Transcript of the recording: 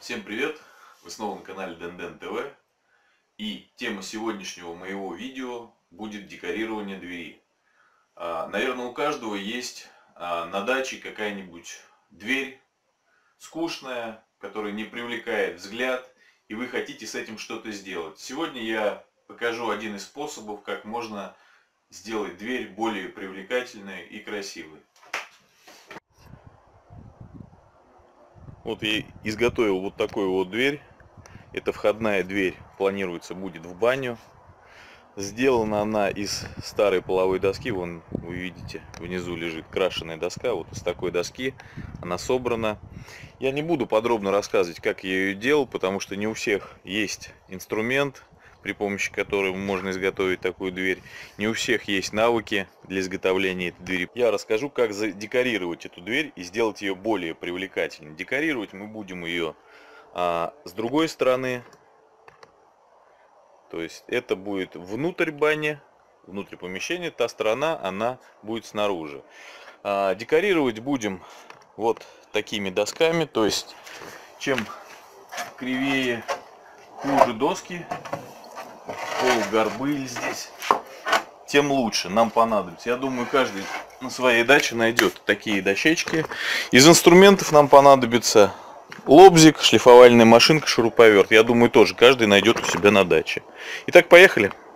Всем привет! Вы снова на канале Денден ТВ. И тема сегодняшнего моего видео будет декорирование двери. Наверное, у каждого есть на даче какая-нибудь дверь скучная, которая не привлекает взгляд, и вы хотите с этим что-то сделать. Сегодня я покажу один из способов, как можно сделать дверь более привлекательной и красивой. Вот я изготовил вот такую вот дверь. Это входная дверь, планируется будет в баню. Сделана она из старой половой доски. Вон вы видите, внизу лежит крашеная доска. Вот из такой доски она собрана. Я не буду подробно рассказывать, как я ее делал, потому что не у всех есть инструмент, при помощи которого можно изготовить такую дверь. Не у всех есть навыки для изготовления этой двери. Я расскажу, как задекорировать эту дверь и сделать ее более привлекательной. Декорировать мы будем ее с другой стороны. То есть это будет внутрь бани, внутрь помещения. Та сторона, она будет снаружи. Декорировать будем вот такими досками. То есть чем кривее, хуже доски, полугорбыль здесь, тем лучше нам понадобится. Я думаю, каждый на своей даче найдет такие дощечки. Из инструментов нам понадобится лобзик, шлифовальная машинка, шуруповерт. Я думаю, тоже каждый найдет у себя на даче. Итак, поехали.